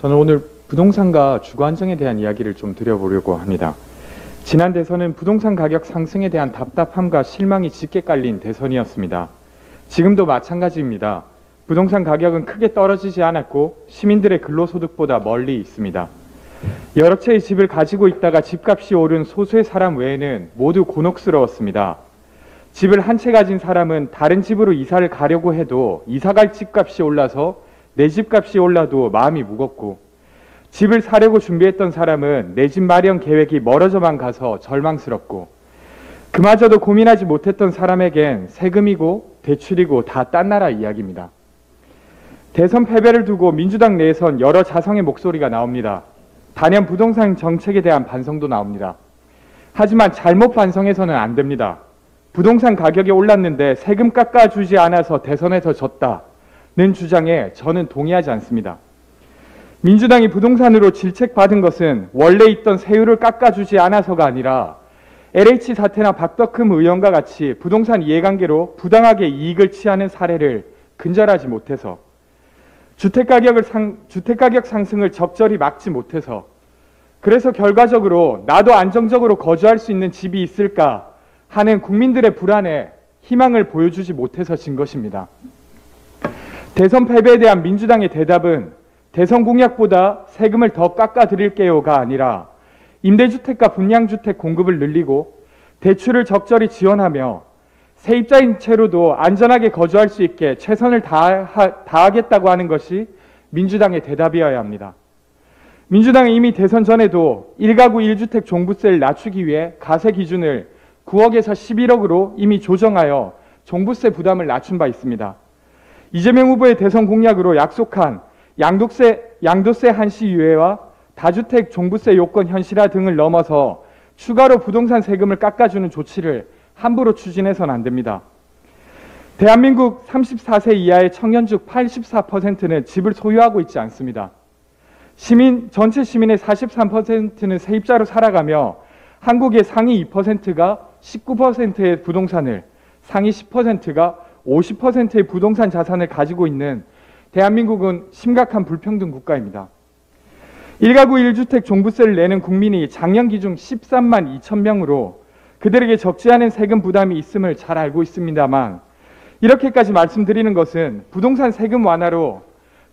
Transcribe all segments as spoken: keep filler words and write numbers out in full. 저는 오늘 부동산과 주거 안정에 대한 이야기를 좀 드려보려고 합니다. 지난 대선은 부동산 가격 상승에 대한 답답함과 실망이 짙게 깔린 대선이었습니다. 지금도 마찬가지입니다. 부동산 가격은 크게 떨어지지 않았고 시민들의 근로소득보다 멀리 있습니다. 여러 채의 집을 가지고 있다가 집값이 오른 소수의 사람 외에는 모두 곤혹스러웠습니다. 집을 한 채 가진 사람은 다른 집으로 이사를 가려고 해도 이사갈 집값이 올라서 내 집값이 올라도 마음이 무겁고, 집을 사려고 준비했던 사람은 내 집 마련 계획이 멀어져만 가서 절망스럽고, 그마저도 고민하지 못했던 사람에겐 세금이고 대출이고 다 딴 나라 이야기입니다. 대선 패배를 두고 민주당 내에선 여러 자성의 목소리가 나옵니다. 단연 부동산 정책에 대한 반성도 나옵니다. 하지만 잘못 반성해서는 안 됩니다. 부동산 가격이 올랐는데 세금 깎아주지 않아서 대선에서 졌다는 주장에 저는 동의하지 않습니다. 민주당이 부동산으로 질책받은 것은 원래 있던 세율을 깎아주지 않아서가 아니라 엘에이치 사태나 박덕흠 의원과 같이 부동산 이해관계로 부당하게 이익을 취하는 사례를 근절하지 못해서, 주택가격을 상, 주택가격 상승을 적절히 막지 못해서, 그래서 결과적으로 나도 안정적으로 거주할 수 있는 집이 있을까 하는 국민들의 불안에 희망을 보여주지 못해서 진 것입니다. 대선 패배에 대한 민주당의 대답은 대선 공약보다 세금을 더 깎아드릴게요가 아니라 임대주택과 분양주택 공급을 늘리고 대출을 적절히 지원하며 세입자인 채로도 안전하게 거주할 수 있게 최선을 다하, 다하겠다고 하는 것이 민주당의 대답이어야 합니다. 민주당은 이미 대선 전에도 일 가구 일 주택 종부세를 낮추기 위해 가세 기준을 구억에서 십일억으로 이미 조정하여 종부세 부담을 낮춘 바 있습니다. 이재명 후보의 대선 공약으로 약속한 양도세, 양도세 한시 유예와 다주택 종부세 요건 현실화 등을 넘어서 추가로 부동산 세금을 깎아주는 조치를 함부로 추진해서는 안 됩니다. 대한민국 삼십사 세 이하의 청년 중 팔십사 퍼센트는 집을 소유하고 있지 않습니다. 시민, 전체 시민의 사십삼 퍼센트는 세입자로 살아가며 한국의 상위 이 퍼센트가 십구 퍼센트의 부동산을, 상위 십 퍼센트가 오십 퍼센트의 부동산 자산을 가지고 있는 대한민국은 심각한 불평등 국가입니다. 일 가구 일 주택 종부세를 내는 국민이 작년 기준 십삼만 이천 명으로 그들에게 적지 않은 세금 부담이 있음을 잘 알고 있습니다만, 이렇게까지 말씀드리는 것은 부동산 세금 완화로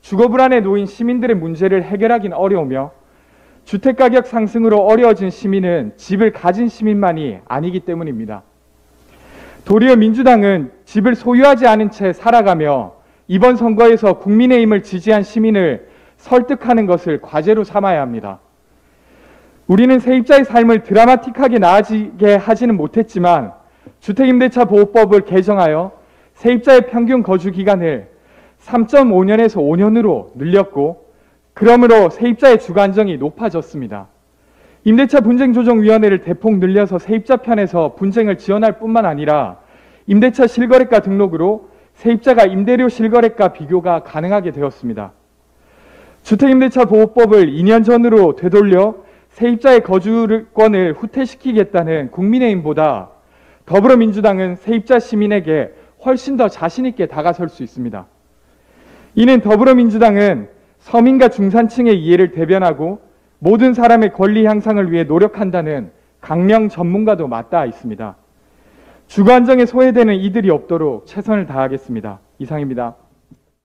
주거 불안에 놓인 시민들의 문제를 해결하긴 어려우며, 주택가격 상승으로 어려워진 시민은 집을 가진 시민만이 아니기 때문입니다. 도리어 민주당은 집을 소유하지 않은 채 살아가며 이번 선거에서 국민의힘을 지지한 시민을 설득하는 것을 과제로 삼아야 합니다. 우리는 세입자의 삶을 드라마틱하게 나아지게 하지는 못했지만 주택임대차보호법을 개정하여 세입자의 평균 거주기간을 삼 점 오 년에서 오 년으로 늘렸고, 그러므로 세입자의 주거 안정이 높아졌습니다. 임대차 분쟁조정위원회를 대폭 늘려서 세입자 편에서 분쟁을 지원할 뿐만 아니라 임대차 실거래가 등록으로 세입자가 임대료 실거래가 비교가 가능하게 되었습니다. 주택임대차보호법을 이 년 전으로 되돌려 세입자의 거주권을 후퇴시키겠다는 국민의힘보다 더불어민주당은 세입자 시민에게 훨씬 더 자신 있게 다가설 수 있습니다. 이는 더불어민주당은 서민과 중산층의 이해를 대변하고 모든 사람의 권리 향상을 위해 노력한다는 강령 전문가도 맞닿아 있습니다. 주거 안정에 소외되는 이들이 없도록 최선을 다하겠습니다. 이상입니다.